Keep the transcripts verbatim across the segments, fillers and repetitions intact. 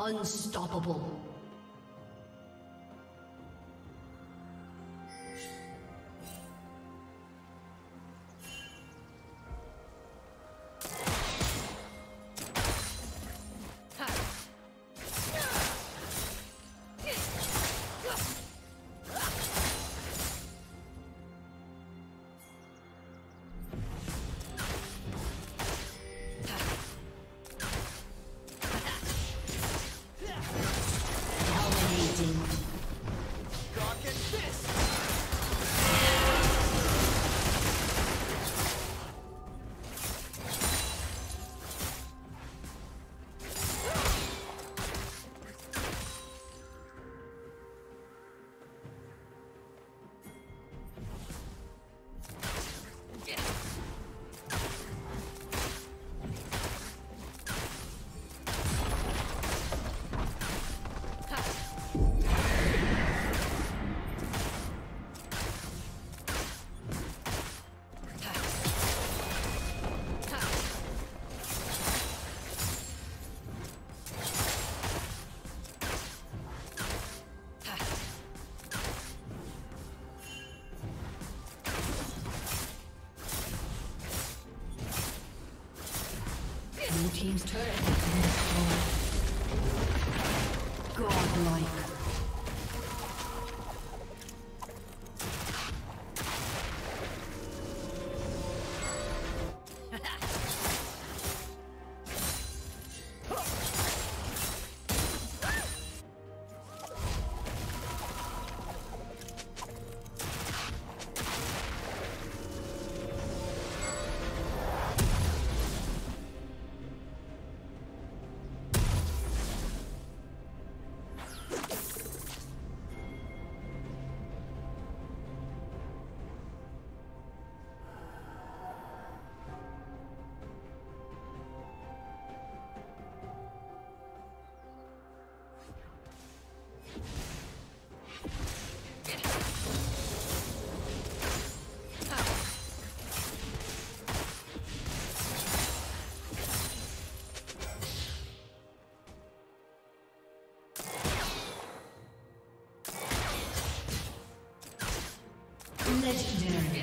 Unstoppable. Blue team's turret has been destroyed. Godlike. Legendary.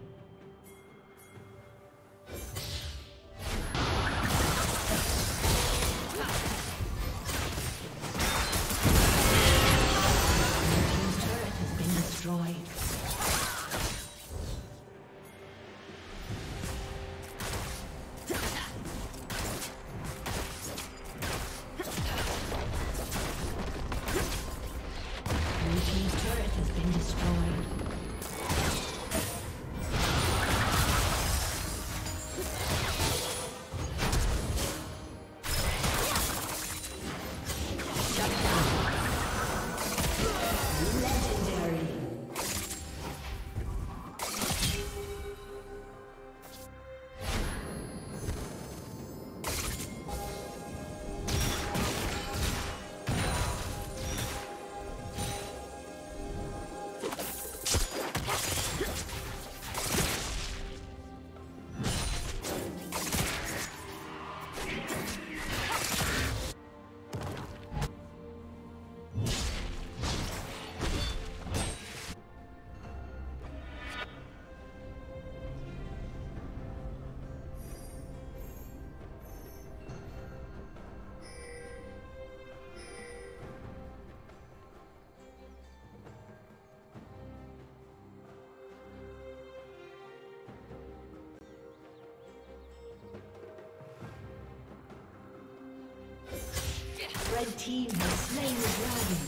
Red team has slain the dragon.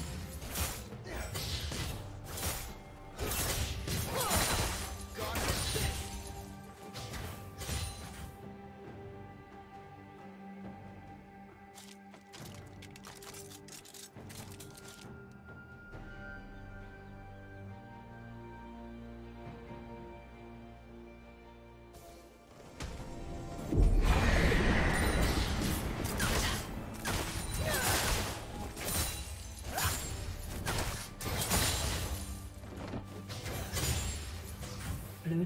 Blue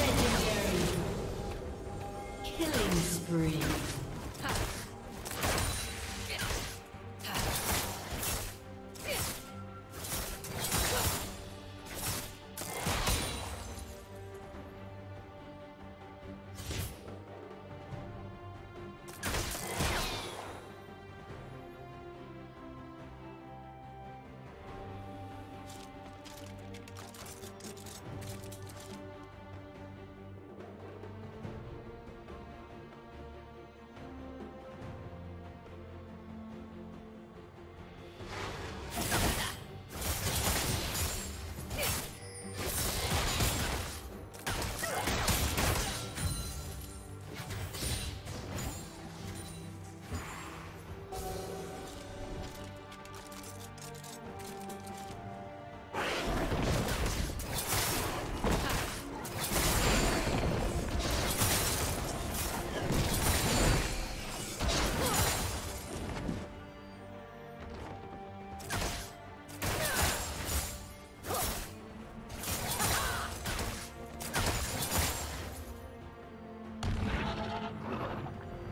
Legendary. Killing spree.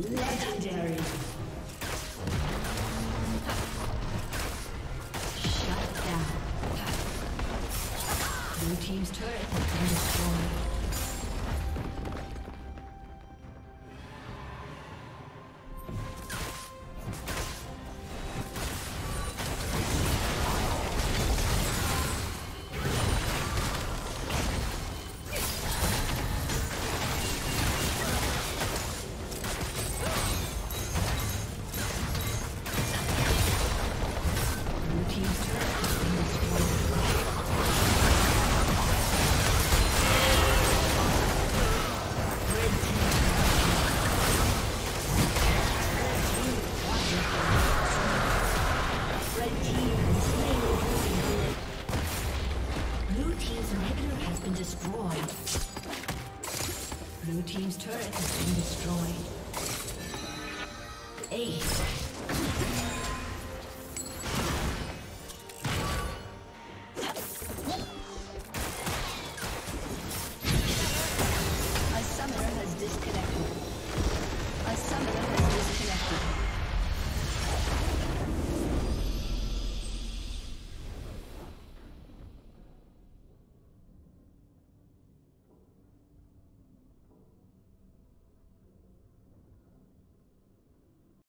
Legendary. Shut down. Blue team's turret has been destroyed. Blue team's turret has been destroyed. Ace.